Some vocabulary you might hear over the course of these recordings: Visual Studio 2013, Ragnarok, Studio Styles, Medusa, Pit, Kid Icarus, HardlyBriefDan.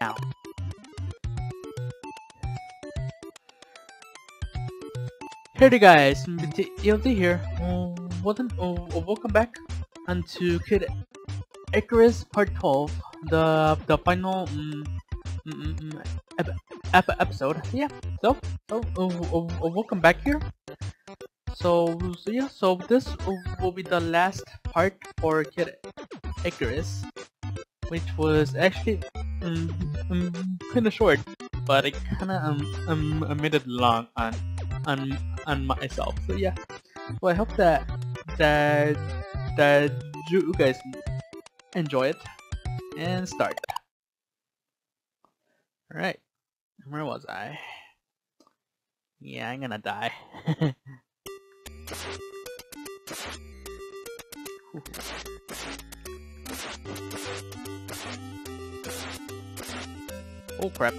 now. Hey guys, ELD here. Welcome back onto Kid Icarus Part 12, the final episode. Yeah. So, welcome back here. So yeah, so this will be the last part for Kid Icarus, which was actually kind of short, but I kind of made it long on myself. So yeah, so I hope that you guys enjoy it and start. All right, where was I? Yeah, I'm gonna die. Oh crap.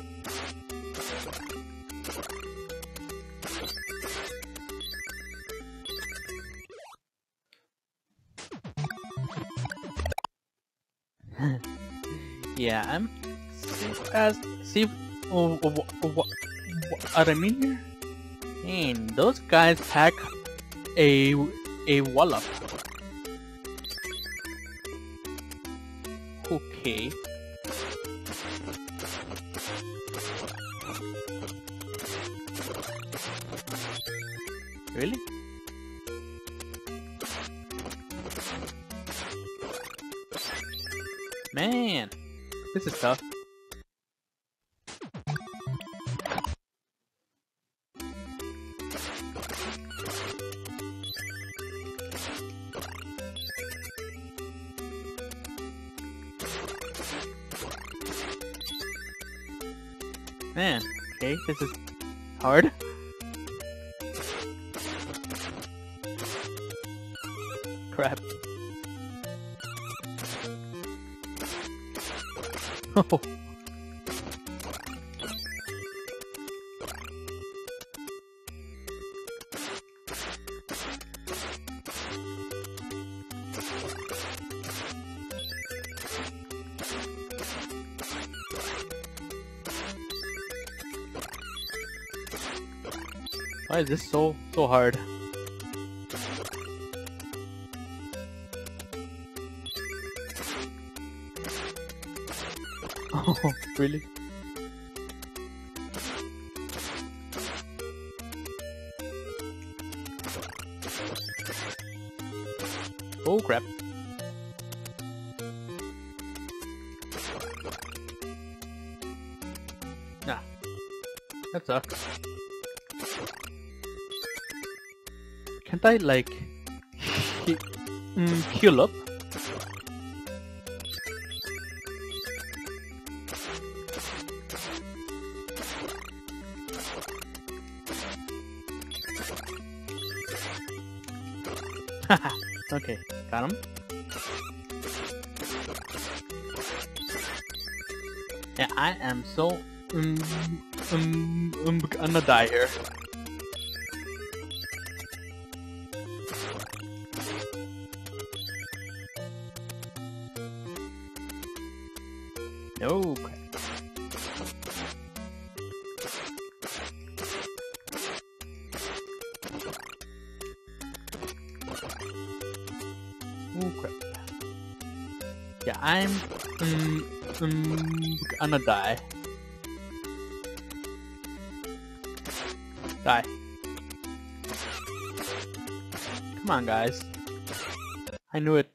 Yeah, I'm safe as safe. What I mean here? And those guys pack a wallop. Okay. Really? Man, this is tough. Man, okay, this is hard. Crap. Oh. Why is this so hard? Oh, really? Oh crap. Nah. That sucks. Can't I, like, heal up? Haha, okay, got him. Yeah, I am so gonna die here. No crap. Oh crap. Yeah, I'm gonna die. Die. Come on, guys. I knew it.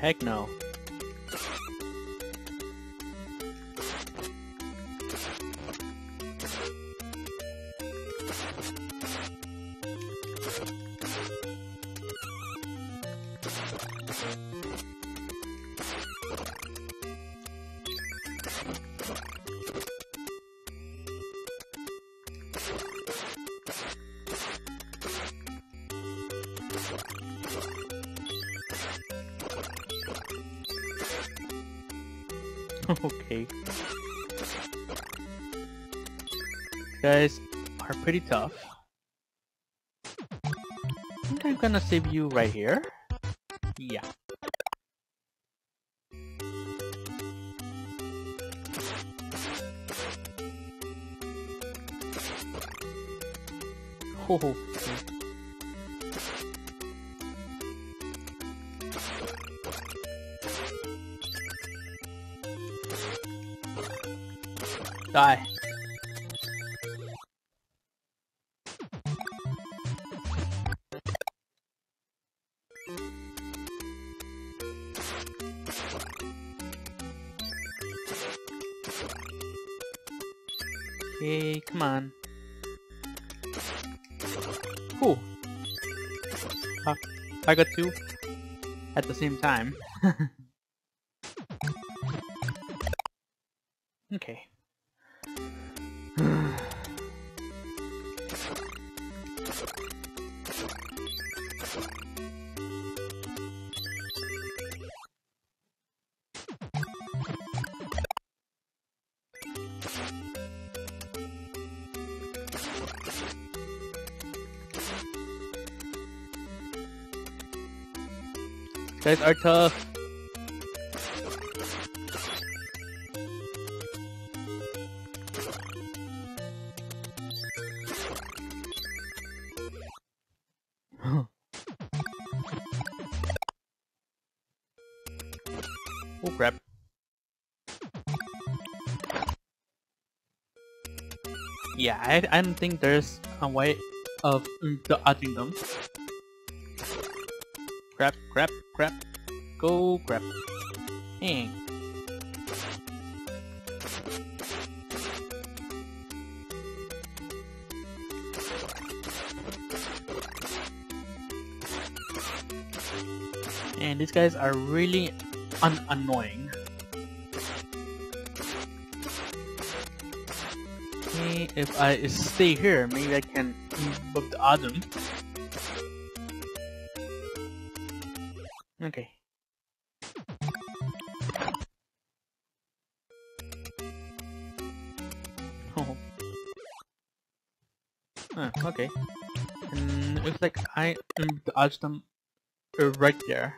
Heck no. Okay. guys are pretty tough. I'm gonna save you right here. Yeah. Oh. Die. Okay, come on. Cool. I got two at the same time. Okay. Guys are tough. Oh crap. Yeah, I don't think there's a way of dodging them. Crap, crap, crap, go crap. Hang. And these guys are really annoying. Okay, if I stay here, maybe I can book the Adam. Okay. Oh. Ah, okay. And looks like I dodged them right there.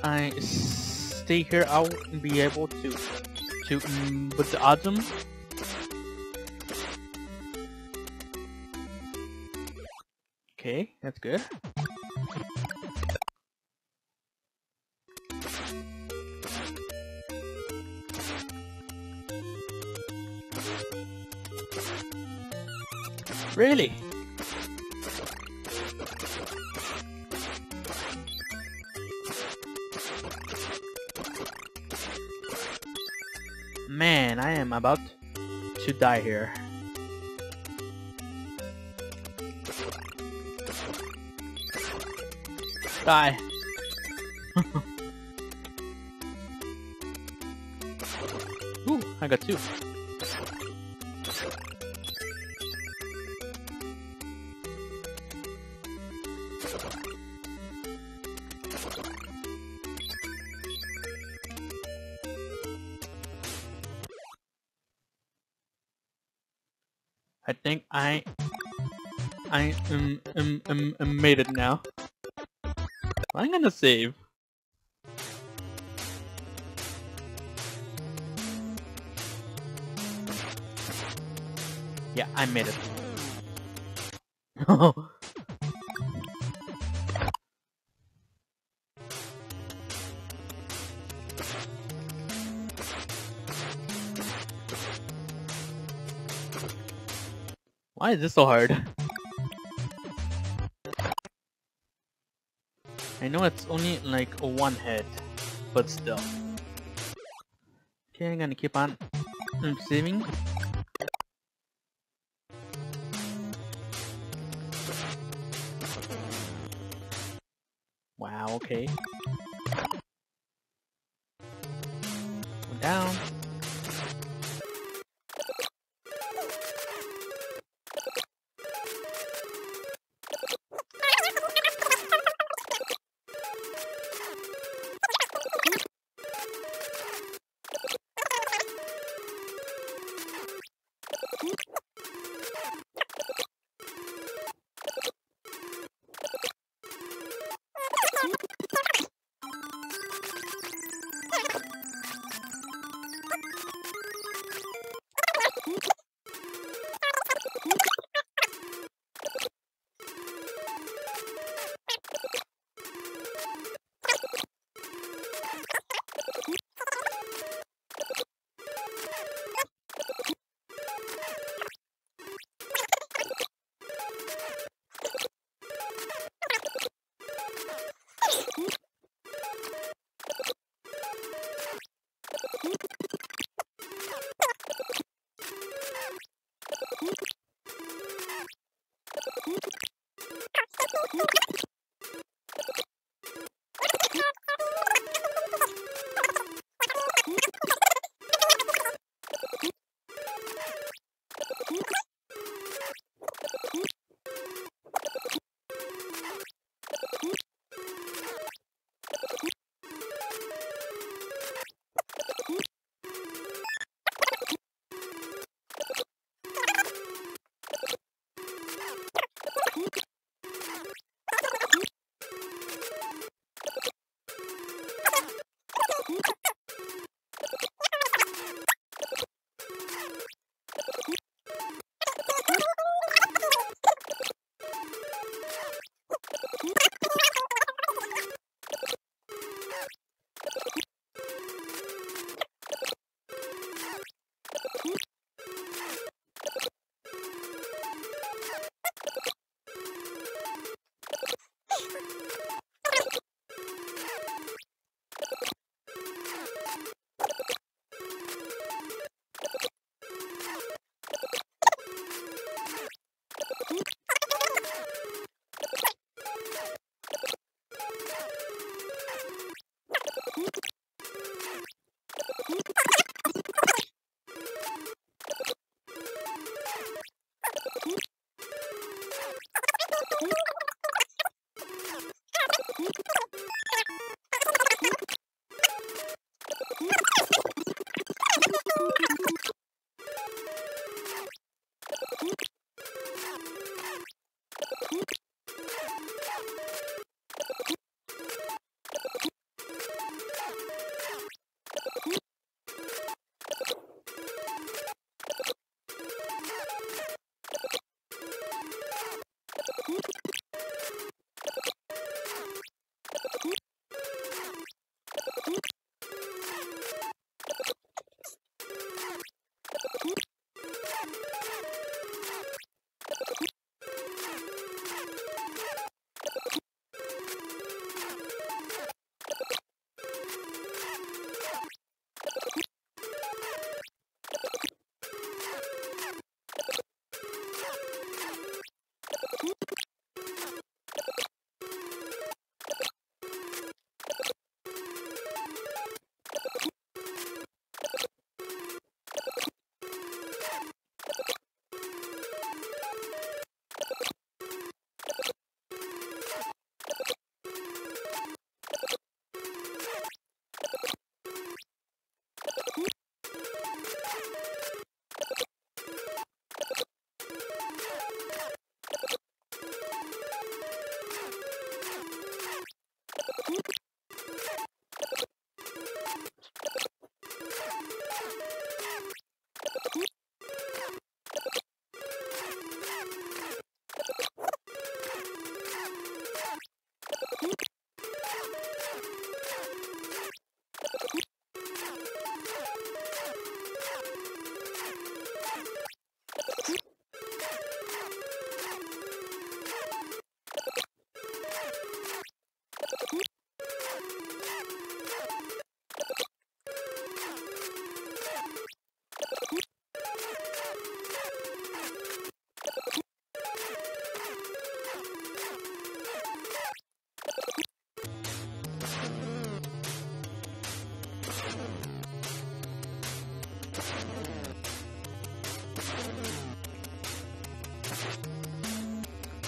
I stay here, I won't be able to put the Adam. Okay, that's good. Really? Man, I am about to die here. Die. Ooh, I got two. I think I made it now. I'm gonna save. Yeah, I made it. Oh. Why is this so hard? I know it's only like one hit, but still. Okay, I'm gonna keep on saving. Wow, okay. down.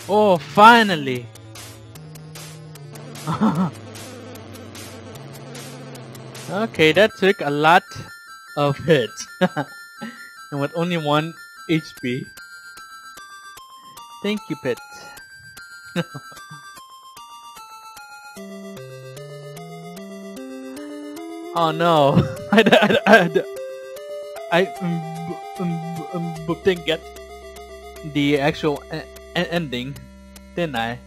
Oh, finally! Okay, that took a lot of hits. And with only 1 HP. Thank you, Pit. Oh no, I didn't get the actual ending, didn't I?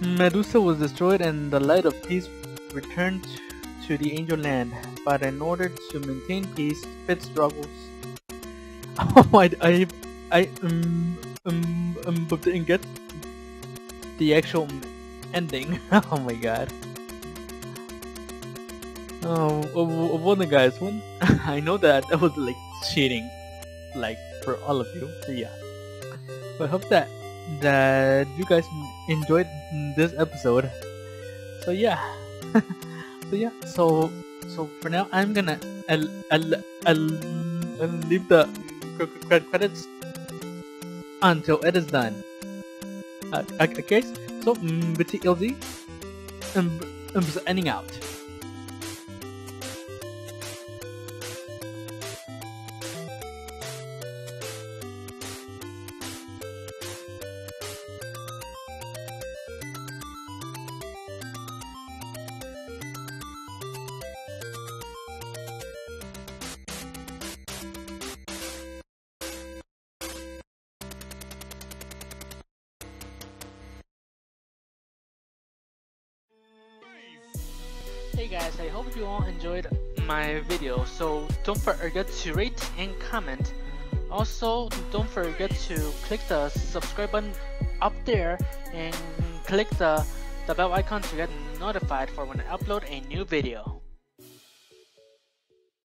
Medusa was destroyed and the light of peace returned to the angel land, but in order to maintain peace, Pit struggles. Oh, I didn't get the actual ending. Oh my god. Oh, well then guys, I know that was like cheating, like for all of you, yeah. But I hope that you guys enjoyed this episode. So yeah, so for now I'm gonna leave the credits until it is done. Okay, so BT LZ ending out. Hey guys, I hope you all enjoyed my video, so don't forget to rate and comment. Also, don't forget to click the subscribe button up there and click the bell icon to get notified for when I upload a new video.